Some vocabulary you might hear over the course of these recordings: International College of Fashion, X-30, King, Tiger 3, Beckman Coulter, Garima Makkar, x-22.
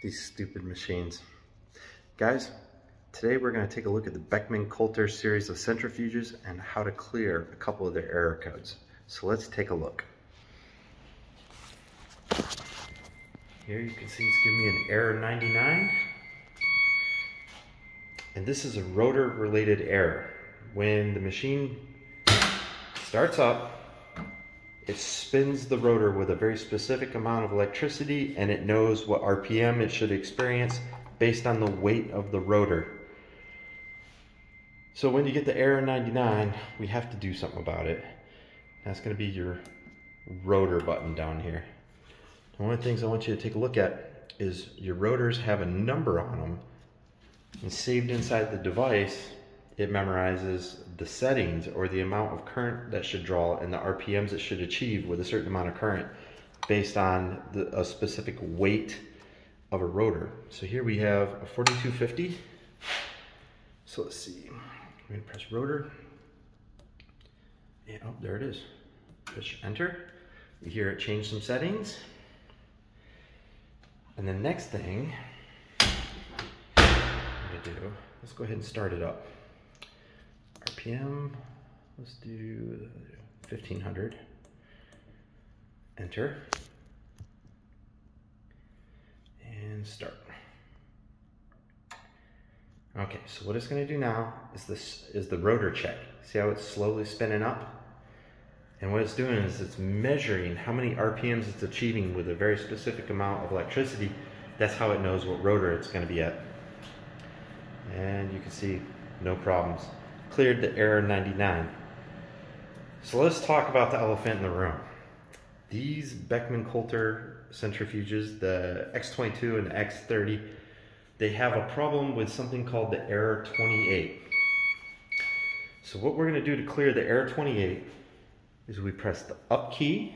These stupid machines. Guys, today we're going to take a look at the Beckman Coulter series of centrifuges and how to clear a couple of their error codes. So let's take a look. Here you can see it's giving me an error 99. And this is a rotor related error. When the machine starts up, it spins the rotor with a very specific amount of electricity, and it knows what RPM it should experience based on the weight of the rotor. So when you get the error 99, we have to do something about it. That's going to be your rotor button down here. And one of the things I want you to take a look at is your rotors have a number on them, and saved inside the device, it memorizes the settings or the amount of current that should draw and the RPMs it should achieve with a certain amount of current based on a specific weight of a rotor. So here we have a 4250. So let's see, I'm gonna press rotor. And oh, there it is. Push enter. We hear it change some settings. And the next thing I'm gonna do, let's go ahead and start it up. RPM, let's do 1500, enter, and start. Okay, so what it's going to do now is the rotor check. See how it's slowly spinning up? And what it's doing is it's measuring how many RPMs it's achieving with a very specific amount of electricity. That's how it knows what rotor it's going to be at. And you can see, no problems. Cleared the error 99. So let's talk about the elephant in the room. These Beckman Coulter centrifuges, the X-22 and the X-30, they have a problem with something called the error 28. So what we're going to do to clear the error 28 is we press the up key,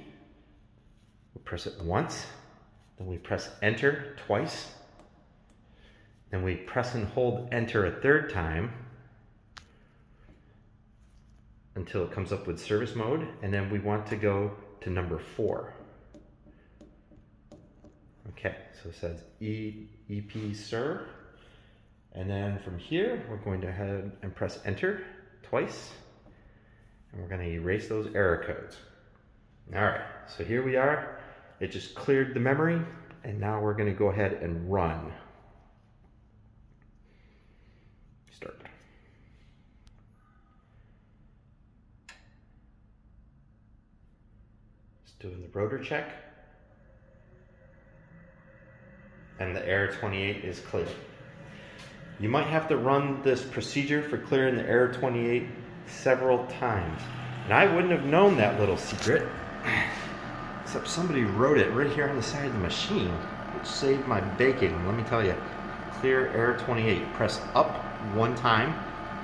we press it once, then we press enter twice, then we press and hold enter a third time, until it comes up with service mode, and then we want to go to number 4. Okay, so it says EP sir, and then from here we're going to head and press enter twice, and we're going to erase those error codes. Alright, so here we are. It just cleared the memory, and now we're going to go ahead and run. Start. Doing the rotor check, and the error 28 is clear. You might have to run this procedure for clearing the error 28 several times, and I wouldn't have known that little secret except somebody wrote it right here on the side of the machine, which saved my bacon. Let me tell you. Clear error 28. Press up 1 time,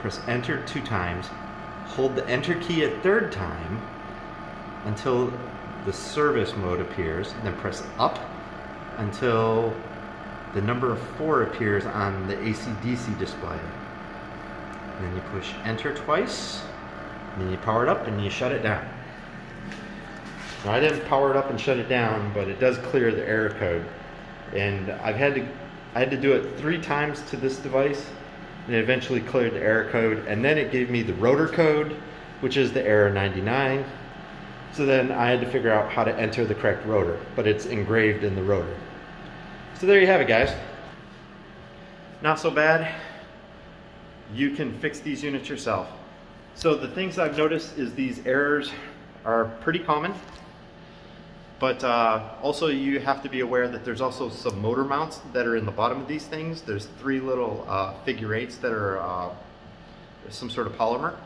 press enter 2 times, hold the enter key a 3rd time until the service mode appears, and then press up until the number 4 appears on the AC/DC display. And then you push enter twice, and then you power it up and you shut it down. Now I didn't power it up and shut it down, but it does clear the error code. And I had to do it 3 times to this device, and it eventually cleared the error code, and then it gave me the rotor code, which is the error 99. So then I had to figure out how to enter the correct rotor, but it's engraved in the rotor. So there you have it, guys. Not so bad. You can fix these units yourself. So the things I've noticed is these errors are pretty common, but also you have to be aware that there's also some motor mounts that are in the bottom of these things. There's 3 little figure eights that are some sort of polymer.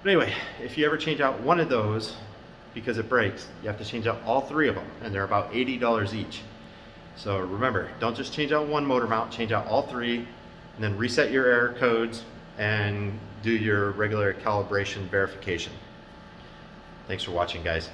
But anyway, if you ever change out one of those because it breaks, you have to change out all 3 of them, and they're about $80 each. So remember, don't just change out one motor mount, change out all 3, and then reset your error codes and do your regular calibration verification. Thanks for watching, guys.